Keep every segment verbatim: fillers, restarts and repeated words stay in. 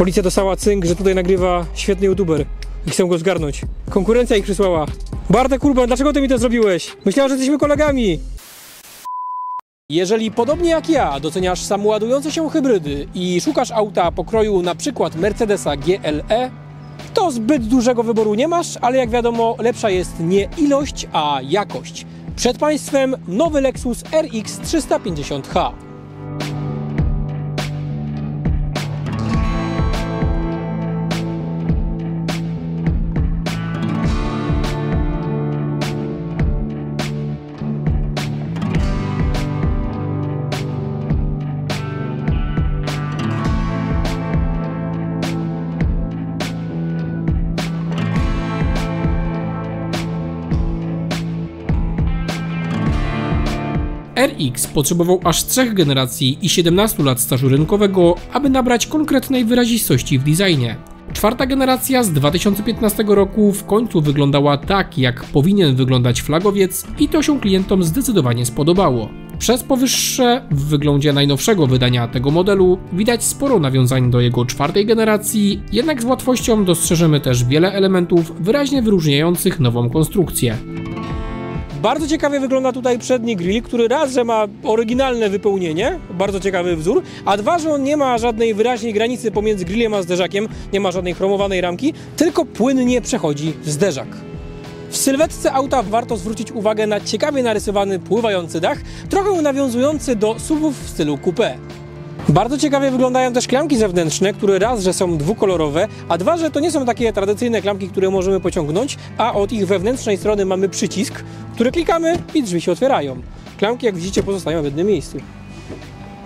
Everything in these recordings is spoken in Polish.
Policja dostała cynk, że tutaj nagrywa świetny youtuber i chcą go zgarnąć. Konkurencja ich przysłała. Bartek Urban, dlaczego ty mi to zrobiłeś? Myślałem, że jesteśmy kolegami. Jeżeli podobnie jak ja doceniasz samoładujące się hybrydy i szukasz auta pokroju na przykład Mercedesa G L E, to zbyt dużego wyboru nie masz, ale jak wiadomo lepsza jest nie ilość, a jakość. Przed Państwem nowy Lexus R X trzysta pięćdziesiąt H. R X potrzebował aż trzech generacji i siedemnastu lat stażu rynkowego, aby nabrać konkretnej wyrazistości w designie. Czwarta generacja z dwa tysiące piętnastego roku w końcu wyglądała tak, jak powinien wyglądać flagowiec, i to się klientom zdecydowanie spodobało. Przez powyższe, w wyglądzie najnowszego wydania tego modelu widać sporo nawiązań do jego czwartej generacji, jednak z łatwością dostrzeżymy też wiele elementów wyraźnie wyróżniających nową konstrukcję. Bardzo ciekawie wygląda tutaj przedni grill, który raz, że ma oryginalne wypełnienie, bardzo ciekawy wzór, a dwa, że on nie ma żadnej wyraźnej granicy pomiędzy grillem a zderzakiem, nie ma żadnej chromowanej ramki, tylko płynnie przechodzi w zderzak. W sylwetce auta warto zwrócić uwagę na ciekawie narysowany pływający dach, trochę nawiązujący do S U V-ów w stylu coupé. Bardzo ciekawie wyglądają też klamki zewnętrzne, które raz, że są dwukolorowe, a dwa, że to nie są takie tradycyjne klamki, które możemy pociągnąć, a od ich wewnętrznej strony mamy przycisk, który klikamy i drzwi się otwierają. Klamki, jak widzicie, pozostają w jednym miejscu.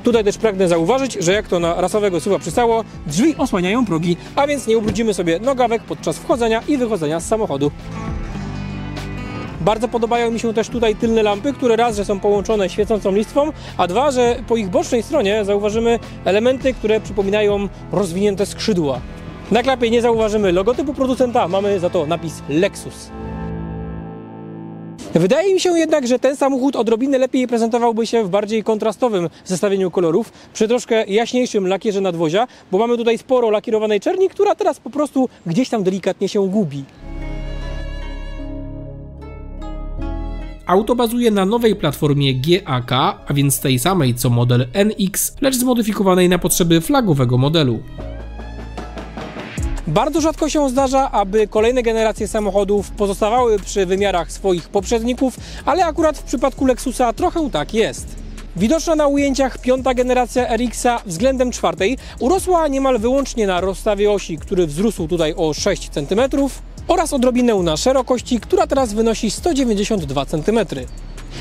Tutaj też pragnę zauważyć, że jak to na rasowego S U V-a przystało, drzwi osłaniają progi, a więc nie ubrudzimy sobie nogawek podczas wchodzenia i wychodzenia z samochodu. Bardzo podobają mi się też tutaj tylne lampy, które raz, że są połączone świecącą listwą, a dwa, że po ich bocznej stronie zauważymy elementy, które przypominają rozwinięte skrzydła. Na klapie nie zauważymy logotypu producenta, mamy za to napis Lexus. Wydaje mi się jednak, że ten samochód odrobinę lepiej prezentowałby się w bardziej kontrastowym zestawieniu kolorów, przy troszkę jaśniejszym lakierze nadwozia, bo mamy tutaj sporo lakierowanej czerni, która teraz po prostu gdzieś tam delikatnie się gubi. Auto bazuje na nowej platformie G A K, a więc tej samej co model N X, lecz zmodyfikowanej na potrzeby flagowego modelu. Bardzo rzadko się zdarza, aby kolejne generacje samochodów pozostawały przy wymiarach swoich poprzedników, ale akurat w przypadku Lexusa trochę tak jest. Widoczna na ujęciach piąta generacja R X-a względem czwartej urosła niemal wyłącznie na rozstawie osi, który wzrósł tutaj o sześć centymetrów, oraz odrobinę na szerokości, która teraz wynosi sto dziewięćdziesiąt dwa centymetry.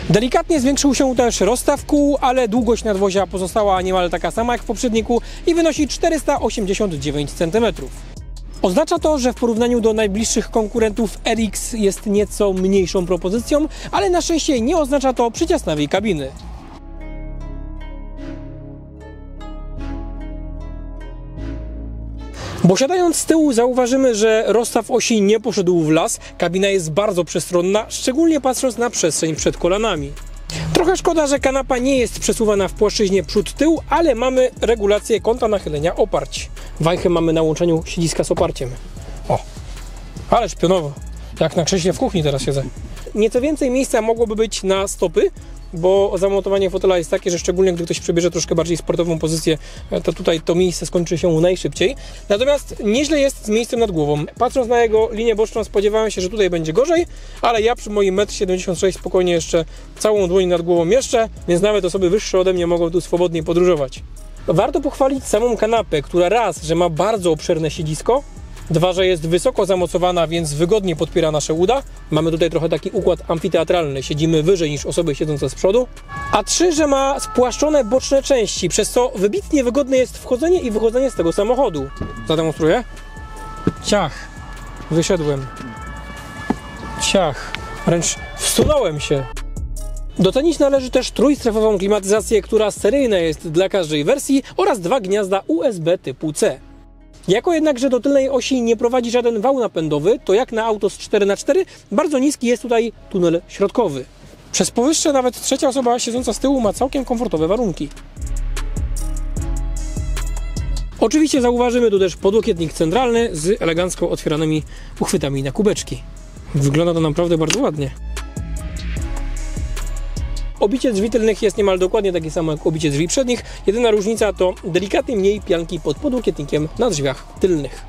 Delikatnie zwiększył się też rozstaw kół, ale długość nadwozia pozostała niemal taka sama jak w poprzedniku i wynosi czterysta osiemdziesiąt dziewięć centymetrów. Oznacza to, że w porównaniu do najbliższych konkurentów R X jest nieco mniejszą propozycją, ale na szczęście nie oznacza to przyciasnawej kabiny. Bo siadając z tyłu zauważymy, że rozstaw osi nie poszedł w las, kabina jest bardzo przestronna, szczególnie patrząc na przestrzeń przed kolanami. Trochę szkoda, że kanapa nie jest przesuwana w płaszczyźnie przód-tył, ale mamy regulację kąta nachylenia oparć. Wajchę mamy na łączeniu siedziska z oparciem. O, ależ pionowo, jak na krześle w kuchni teraz siedzę. Nieco więcej miejsca mogłoby być na stopy, bo zamontowanie fotela jest takie, że szczególnie gdy ktoś przebierze troszkę bardziej sportową pozycję, to tutaj to miejsce skończy się najszybciej. Natomiast nieźle jest z miejscem nad głową. Patrząc na jego linię boczną, spodziewałem się, że tutaj będzie gorzej, ale ja przy moim metr siedemdziesiąt sześć spokojnie jeszcze całą dłoń nad głową mieszczę, więc nawet osoby wyższe ode mnie mogą tu swobodnie podróżować. Warto pochwalić samą kanapę, która raz, że ma bardzo obszerne siedzisko, dwa, że jest wysoko zamocowana, więc wygodnie podpiera nasze uda. Mamy tutaj trochę taki układ amfiteatralny, siedzimy wyżej niż osoby siedzące z przodu. A trzy, że ma spłaszczone boczne części, przez co wybitnie wygodne jest wchodzenie i wychodzenie z tego samochodu. Zademonstruję. Ciach. Wyszedłem. Ciach. Wręcz wsunąłem się. Docenić należy też trójstrefową klimatyzację, która seryjna jest dla każdej wersji, oraz dwa gniazda U S B typu C. Jako jednak, że do tylnej osi nie prowadzi żaden wał napędowy, to jak na auto z cztery na cztery bardzo niski jest tutaj tunel środkowy. Przez powyższe nawet trzecia osoba siedząca z tyłu ma całkiem komfortowe warunki. Oczywiście zauważymy tu też podłokietnik centralny z elegancko otwieranymi uchwytami na kubeczki. Wygląda to naprawdę bardzo ładnie. Obicie drzwi tylnych jest niemal dokładnie takie samo jak obicie drzwi przednich. Jedyna różnica to delikatnie mniej pianki pod podłokietnikiem na drzwiach tylnych.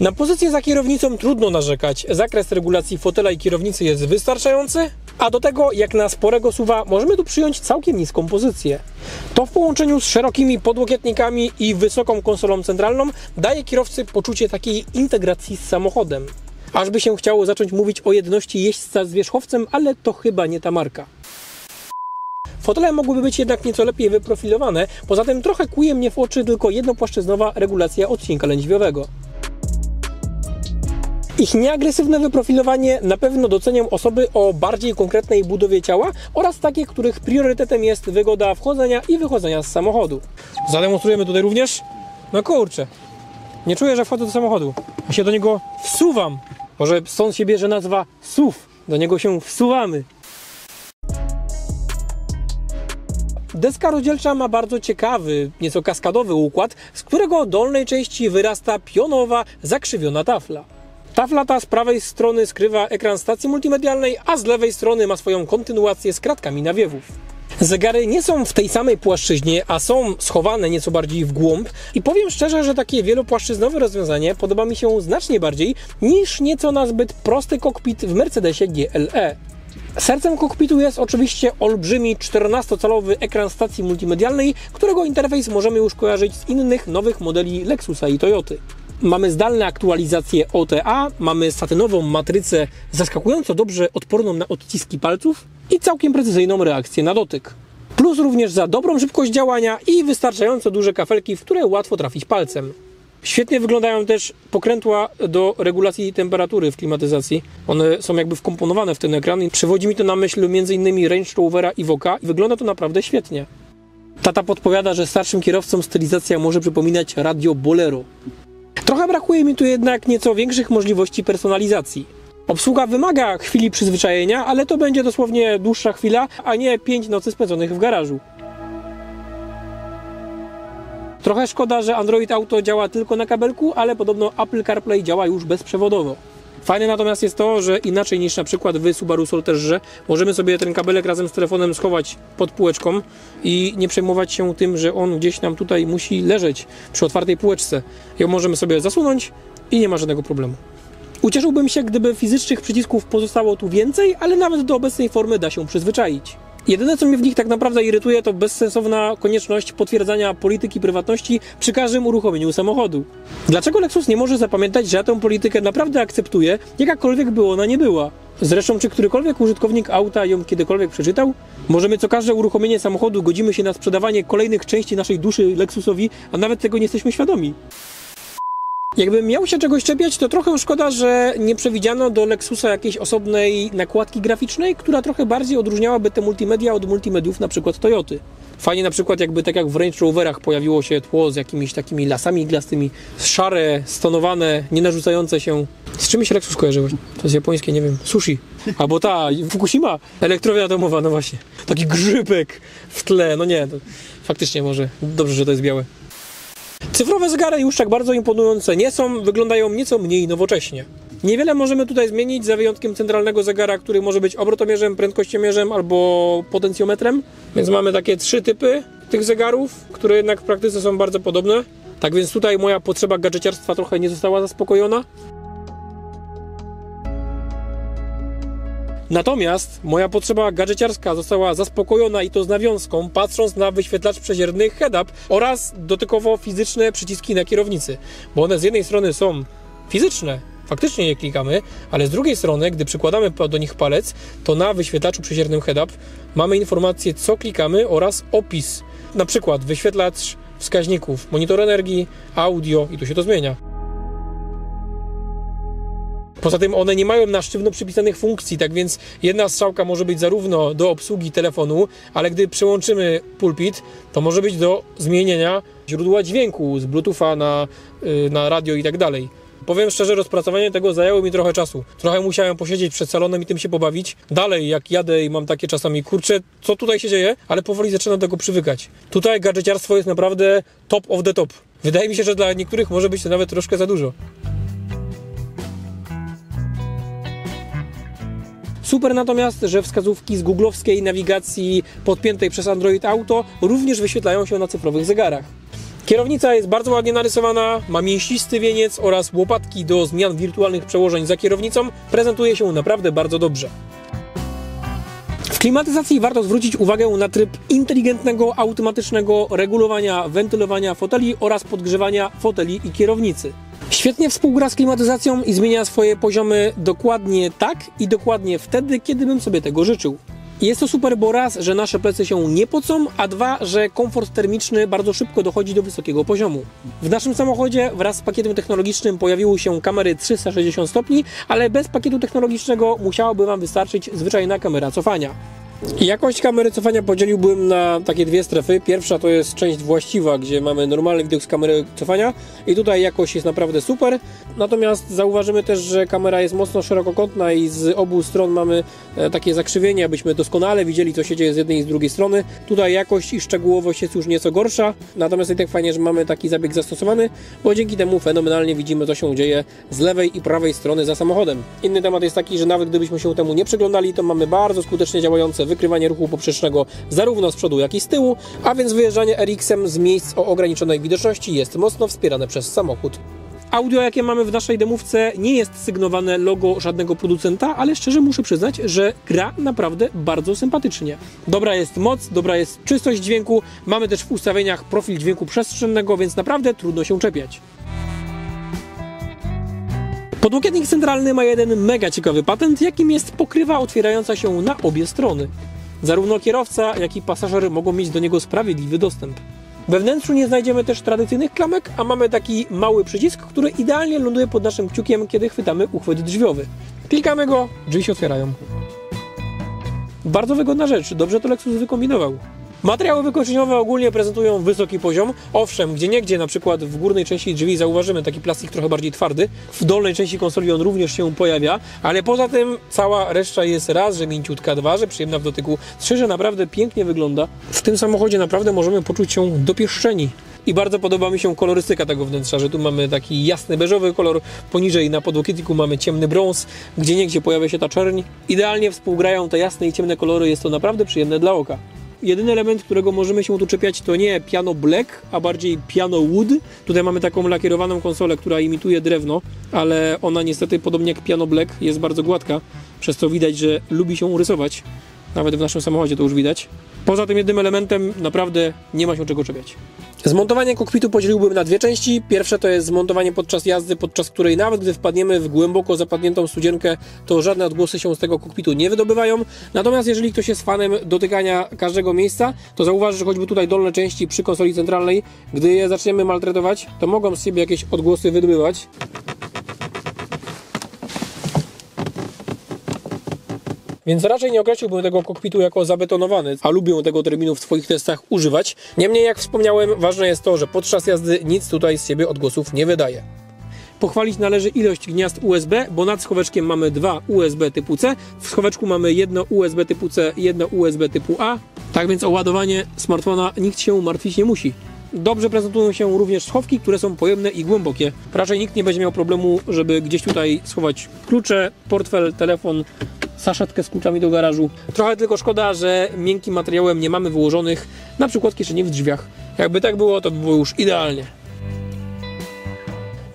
Na pozycję za kierownicą trudno narzekać. Zakres regulacji fotela i kierownicy jest wystarczający, a do tego jak na sporego S U V a możemy tu przyjąć całkiem niską pozycję. To w połączeniu z szerokimi podłokietnikami i wysoką konsolą centralną daje kierowcy poczucie takiej integracji z samochodem. Aż by się chciało zacząć mówić o jedności jeźdźca z wierzchowcem, ale to chyba nie ta marka. Fotele mogłyby być jednak nieco lepiej wyprofilowane, poza tym trochę kłuje mnie w oczy tylko jednopłaszczyznowa regulacja odcinka lędźwiowego. Ich nieagresywne wyprofilowanie na pewno docenią osoby o bardziej konkretnej budowie ciała oraz takie, których priorytetem jest wygoda wchodzenia i wychodzenia z samochodu. Zademonstrujemy tutaj również. No kurczę, nie czuję, że wchodzę do samochodu. Ja się do niego wsuwam. Może stąd się bierze nazwa S U V. Do niego się wsuwamy. Deska rozdzielcza ma bardzo ciekawy, nieco kaskadowy układ, z którego dolnej części wyrasta pionowa, zakrzywiona tafla. Tafla ta z prawej strony skrywa ekran stacji multimedialnej, a z lewej strony ma swoją kontynuację z kratkami nawiewów. Zegary nie są w tej samej płaszczyźnie, a są schowane nieco bardziej w głąb i powiem szczerze, że takie wielopłaszczyznowe rozwiązanie podoba mi się znacznie bardziej niż nieco na zbyt prosty kokpit w Mercedesie G L E. Sercem kokpitu jest oczywiście olbrzymi czternastocalowy ekran stacji multimedialnej, którego interfejs możemy już kojarzyć z innych nowych modeli Lexusa i Toyoty. Mamy zdalne aktualizacje O T A, mamy satynową matrycę zaskakująco dobrze odporną na odciski palców i całkiem precyzyjną reakcję na dotyk. Plus również za dobrą szybkość działania i wystarczająco duże kafelki, w które łatwo trafić palcem. Świetnie wyglądają też pokrętła do regulacji temperatury w klimatyzacji. One są jakby wkomponowane w ten ekran i przywodzi mi to na myśl między innymi Range Rovera i Evoca. Wygląda to naprawdę świetnie. Tata podpowiada, że starszym kierowcom stylizacja może przypominać Radio Bolero. Trochę brakuje mi tu jednak nieco większych możliwości personalizacji. Obsługa wymaga chwili przyzwyczajenia, ale to będzie dosłownie dłuższa chwila, a nie pięć nocy spędzonych w garażu. Trochę szkoda, że Android Auto działa tylko na kabelku, ale podobno Apple CarPlay działa już bezprzewodowo. Fajne natomiast jest to, że inaczej niż na przykład w Subaru Solterze możemy sobie ten kabelek razem z telefonem schować pod półeczką i nie przejmować się tym, że on gdzieś nam tutaj musi leżeć przy otwartej półeczce. Ją możemy sobie zasunąć i nie ma żadnego problemu. Ucieszyłbym się, gdyby fizycznych przycisków pozostało tu więcej, ale nawet do obecnej formy da się przyzwyczaić. Jedyne, co mnie w nich tak naprawdę irytuje, to bezsensowna konieczność potwierdzania polityki prywatności przy każdym uruchomieniu samochodu. Dlaczego Lexus nie może zapamiętać, że ja tę politykę naprawdę akceptuję, jakakolwiek by ona nie była? Zresztą, czy którykolwiek użytkownik auta ją kiedykolwiek przeczytał? Może my co każde uruchomienie samochodu godzimy się na sprzedawanie kolejnych części naszej duszy Lexusowi, a nawet tego nie jesteśmy świadomi. Jakbym miał się czegoś czepiać, to trochę szkoda, że nie przewidziano do Lexusa jakiejś osobnej nakładki graficznej, która trochę bardziej odróżniałaby te multimedia od multimediów na przykład Toyoty. Fajnie na przykład jakby tak jak w Range Roverach pojawiło się tło z jakimiś takimi lasami iglastymi, szare, stonowane, nienarzucające się. Z czym się Lexus kojarzy? To jest japońskie, nie wiem, sushi. Albo ta, Fukushima, elektrownia atomowa, no właśnie. Taki grzybek w tle, no nie, to faktycznie może, dobrze, że to jest białe. Cyfrowe zegary już tak bardzo imponujące nie są, wyglądają nieco mniej nowocześnie. Niewiele możemy tutaj zmienić, za wyjątkiem centralnego zegara, który może być obrotomierzem, prędkościomierzem albo potencjometrem. Więc mamy takie trzy typy tych zegarów, które jednak w praktyce są bardzo podobne. Tak więc tutaj moja potrzeba gadżeciarstwa trochę nie została zaspokojona. Natomiast moja potrzeba gadżeciarska została zaspokojona i to z nawiązką, patrząc na wyświetlacz przezierny head-up oraz dotykowo-fizyczne przyciski na kierownicy, bo one z jednej strony są fizyczne, faktycznie je klikamy, ale z drugiej strony, gdy przykładamy do nich palec, to na wyświetlaczu przeziernym head-up mamy informację, co klikamy oraz opis, na przykład wyświetlacz wskaźników, monitor energii, audio i tu się to zmienia. Poza tym one nie mają na sztywno przypisanych funkcji, tak więc jedna strzałka może być zarówno do obsługi telefonu, ale gdy przyłączymy pulpit, to może być do zmienienia źródła dźwięku z Bluetootha na, na radio i tak dalej. Powiem szczerze, rozpracowanie tego zajęło mi trochę czasu. Trochę musiałem posiedzieć przed salonem i tym się pobawić. Dalej, jak jadę i mam takie czasami, kurczę, co tutaj się dzieje? Ale powoli zaczynam do tego przywykać. Tutaj gadżeciarstwo jest naprawdę top of the top. Wydaje mi się, że dla niektórych może być to nawet troszkę za dużo. Super natomiast, że wskazówki z googlowskiej nawigacji podpiętej przez Android Auto również wyświetlają się na cyfrowych zegarach. Kierownica jest bardzo ładnie narysowana, ma mięsisty wieniec oraz łopatki do zmian wirtualnych przełożeń za kierownicą. Prezentuje się naprawdę bardzo dobrze. W klimatyzacji warto zwrócić uwagę na tryb inteligentnego, automatycznego regulowania wentylowania foteli oraz podgrzewania foteli i kierownicy. Świetnie współgra z klimatyzacją i zmienia swoje poziomy dokładnie tak i dokładnie wtedy, kiedy bym sobie tego życzył. Jest to super, bo raz, że nasze plecy się nie pocą, a dwa, że komfort termiczny bardzo szybko dochodzi do wysokiego poziomu. W naszym samochodzie wraz z pakietem technologicznym pojawiły się kamery trzysta sześćdziesiąt stopni, ale bez pakietu technologicznego musiałaby Wam wystarczyć zwyczajna kamera cofania. Jakość kamery cofania podzieliłbym na takie dwie strefy. Pierwsza to jest część właściwa, gdzie mamy normalny widok z kamery cofania i tutaj jakość jest naprawdę super. Natomiast zauważymy też, że kamera jest mocno szerokokątna i z obu stron mamy takie zakrzywienia, abyśmy doskonale widzieli, co się dzieje z jednej i z drugiej strony. Tutaj jakość i szczegółowość jest już nieco gorsza, natomiast i tak fajnie, że mamy taki zabieg zastosowany, bo dzięki temu fenomenalnie widzimy, co się dzieje z lewej i prawej strony za samochodem. Inny temat jest taki, że nawet gdybyśmy się temu nie przyglądali, to mamy bardzo skutecznie działające wykrywanie ruchu poprzecznego zarówno z przodu, jak i z tyłu, a więc wyjeżdżanie er iksem z miejsc o ograniczonej widoczności jest mocno wspierane przez samochód. Audio, jakie mamy w naszej demówce, nie jest sygnowane logo żadnego producenta, ale szczerze muszę przyznać, że gra naprawdę bardzo sympatycznie. Dobra jest moc, dobra jest czystość dźwięku, mamy też w ustawieniach profil dźwięku przestrzennego, więc naprawdę trudno się czepiać. Podłokietnik centralny ma jeden mega ciekawy patent, jakim jest pokrywa otwierająca się na obie strony. Zarówno kierowca, jak i pasażer mogą mieć do niego sprawiedliwy dostęp. We wnętrzu nie znajdziemy też tradycyjnych klamek, a mamy taki mały przycisk, który idealnie ląduje pod naszym kciukiem, kiedy chwytamy uchwyt drzwiowy. Klikamy go, drzwi się otwierają. Bardzo wygodna rzecz, dobrze to Lexus wykombinował. Materiały wykończeniowe ogólnie prezentują wysoki poziom. Owszem, gdzieniegdzie, na przykład w górnej części drzwi zauważymy taki plastik trochę bardziej twardy. W dolnej części konsoli on również się pojawia, ale poza tym cała reszta jest raz, że mięciutka, dwa, że przyjemna w dotyku, trzy, że naprawdę pięknie wygląda. W tym samochodzie naprawdę możemy poczuć się dopieszczeni. I bardzo podoba mi się kolorystyka tego wnętrza, że tu mamy taki jasny beżowy kolor, poniżej na podłokietniku mamy ciemny brąz, gdzieniegdzie pojawia się ta czerń. Idealnie współgrają te jasne i ciemne kolory, jest to naprawdę przyjemne dla oka. Jedyny element, którego możemy się tu czepiać, to nie piano black, a bardziej piano wood. Tutaj mamy taką lakierowaną konsolę, która imituje drewno, ale ona niestety, podobnie jak piano black, jest bardzo gładka, przez co widać, że lubi się rysować. Nawet w naszym samochodzie to już widać. Poza tym jednym elementem naprawdę nie ma się czego czepiać. Zmontowanie kokpitu podzieliłbym na dwie części. Pierwsze to jest zmontowanie podczas jazdy, podczas której nawet gdy wpadniemy w głęboko zapadniętą studzienkę, to żadne odgłosy się z tego kokpitu nie wydobywają. Natomiast jeżeli ktoś jest fanem dotykania każdego miejsca, to zauważy, że choćby tutaj dolne części przy konsoli centralnej, gdy je zaczniemy maltretować, to mogą z siebie jakieś odgłosy wydobywać. Więc raczej nie określiłbym tego kokpitu jako zabetonowany, a lubię tego terminu w swoich testach używać. Niemniej, jak wspomniałem, ważne jest to, że podczas jazdy nic tutaj z siebie odgłosów nie wydaje. Pochwalić należy ilość gniazd U S B, bo nad schoweczkiem mamy dwa U S B typu C, w schoweczku mamy jedno U S B typu C, jedno U S B typu A, tak więc o ładowanie smartfona nikt się martwić nie musi. Dobrze prezentują się również schowki, które są pojemne i głębokie. Raczej nikt nie będzie miał problemu, żeby gdzieś tutaj schować klucze, portfel, telefon, saszetkę z kluczami do garażu. Trochę tylko szkoda, że miękkim materiałem nie mamy wyłożonych na przykład kieszeni w drzwiach. Jakby tak było, to by było już idealnie.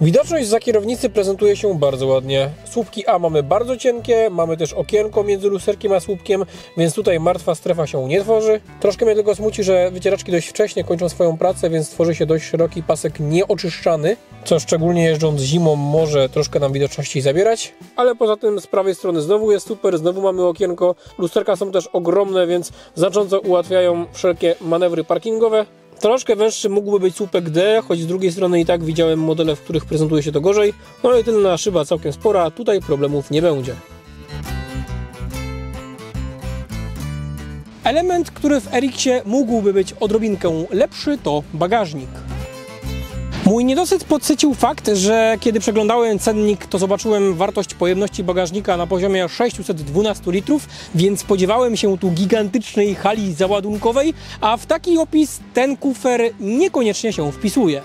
Widoczność za kierownicy prezentuje się bardzo ładnie. Słupki A mamy bardzo cienkie, mamy też okienko między lusterkiem a słupkiem, więc tutaj martwa strefa się nie tworzy. Troszkę mnie tylko smuci, że wycieraczki dość wcześnie kończą swoją pracę, więc tworzy się dość szeroki pasek nieoczyszczany, co szczególnie jeżdżąc zimą może troszkę nam widoczności zabierać. Ale poza tym z prawej strony znowu jest super, znowu mamy okienko. Lusterka są też ogromne, więc znacząco ułatwiają wszelkie manewry parkingowe. Troszkę węższy mógłby być słupek D, choć z drugiej strony i tak widziałem modele, w których prezentuje się to gorzej. No i tylna szyba całkiem spora, tutaj problemów nie będzie. Element, który w er iksie mógłby być odrobinkę lepszy, to bagażnik. Mój niedosyt podsycił fakt, że kiedy przeglądałem cennik, to zobaczyłem wartość pojemności bagażnika na poziomie sześciuset dwunastu litrów, więc spodziewałem się tu gigantycznej hali załadunkowej, a w taki opis ten kufer niekoniecznie się wpisuje.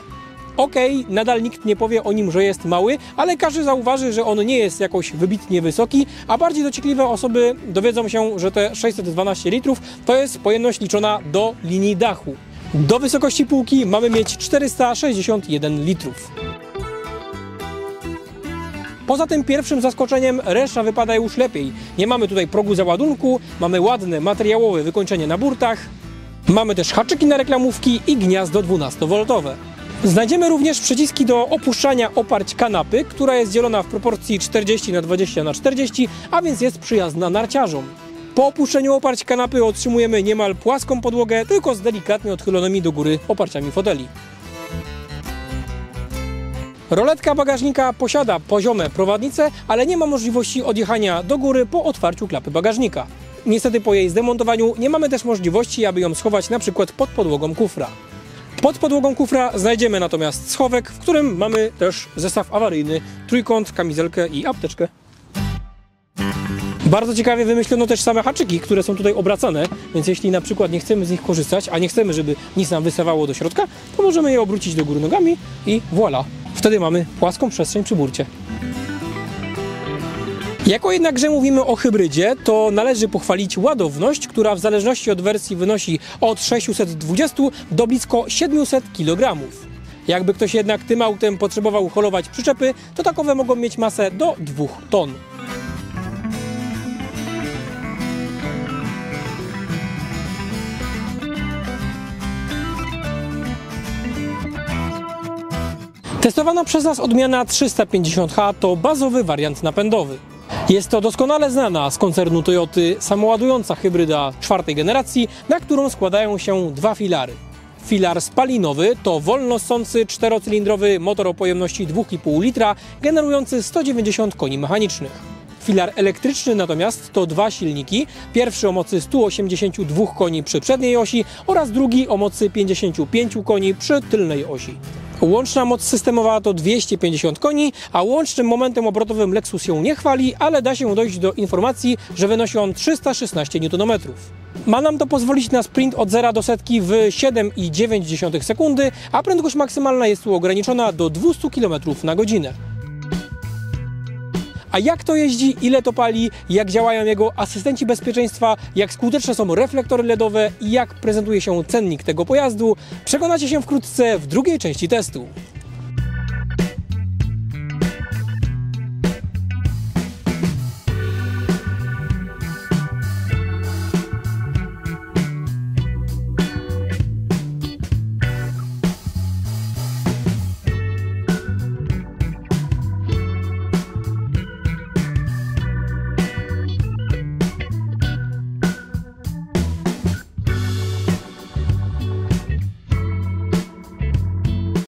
Okej, okay, nadal nikt nie powie o nim, że jest mały, ale każdy zauważy, że on nie jest jakoś wybitnie wysoki, a bardziej dociekliwe osoby dowiedzą się, że te sześćset dwanaście litrów to jest pojemność liczona do linii dachu. Do wysokości półki mamy mieć czterysta sześćdziesiąt jeden litrów. Poza tym pierwszym zaskoczeniem reszta wypada już lepiej. Nie mamy tutaj progu załadunku, mamy ładne materiałowe wykończenie na burtach, mamy też haczyki na reklamówki i gniazdo dwunastowoltowe. Znajdziemy również przyciski do opuszczania oparć kanapy, która jest dzielona w proporcji czterdzieści na dwadzieścia na czterdzieści, a więc jest przyjazna narciarzom. Po opuszczeniu oparć kanapy otrzymujemy niemal płaską podłogę, tylko z delikatnie odchylonymi do góry oparciami foteli. Roletka bagażnika posiada poziome prowadnice, ale nie ma możliwości odjechania do góry po otwarciu klapy bagażnika. Niestety po jej zdemontowaniu nie mamy też możliwości, aby ją schować na przykład pod podłogą kufra. Pod podłogą kufra znajdziemy natomiast schowek, w którym mamy też zestaw awaryjny, trójkąt, kamizelkę i apteczkę. Bardzo ciekawie wymyślono też same haczyki, które są tutaj obracane, więc jeśli na przykład nie chcemy z nich korzystać, a nie chcemy, żeby nic nam wystawało do środka, to możemy je obrócić do góry nogami i voilà. Wtedy mamy płaską przestrzeń przy burcie. Jako jednakże mówimy o hybrydzie, to należy pochwalić ładowność, która w zależności od wersji wynosi od sześciuset dwudziestu do blisko siedmiuset kilogramów. Jakby ktoś jednak tym autem potrzebował holować przyczepy, to takowe mogą mieć masę do dwóch ton. Testowana przez nas odmiana trzysta pięćdziesiąt H to bazowy wariant napędowy. Jest to doskonale znana z koncernu Toyoty samoładująca hybryda czwartej generacji, na którą składają się dwa filary. Filar spalinowy to wolnosący czterocylindrowy motor o pojemności dwa i pół litra, generujący sto dziewięćdziesiąt koni mechanicznych. Filar elektryczny natomiast to dwa silniki, pierwszy o mocy stu osiemdziesięciu dwóch koni przy przedniej osi oraz drugi o mocy pięćdziesięciu pięciu koni przy tylnej osi. Łączna moc systemowa to dwieście pięćdziesiąt koni, a łącznym momentem obrotowym Lexus się nie chwali, ale da się dojść do informacji, że wynosi on trzysta szesnaście niutonometrów. Ma nam to pozwolić na sprint od zera do setki w siedem i dziewięć dziesiątych sekundy, a prędkość maksymalna jest tu ograniczona do dwustu kilometrów na godzinę. A jak to jeździ, ile to pali, jak działają jego asystenci bezpieczeństwa, jak skuteczne są reflektory L E D owe i jak prezentuje się cennik tego pojazdu, przekonacie się wkrótce w drugiej części testu.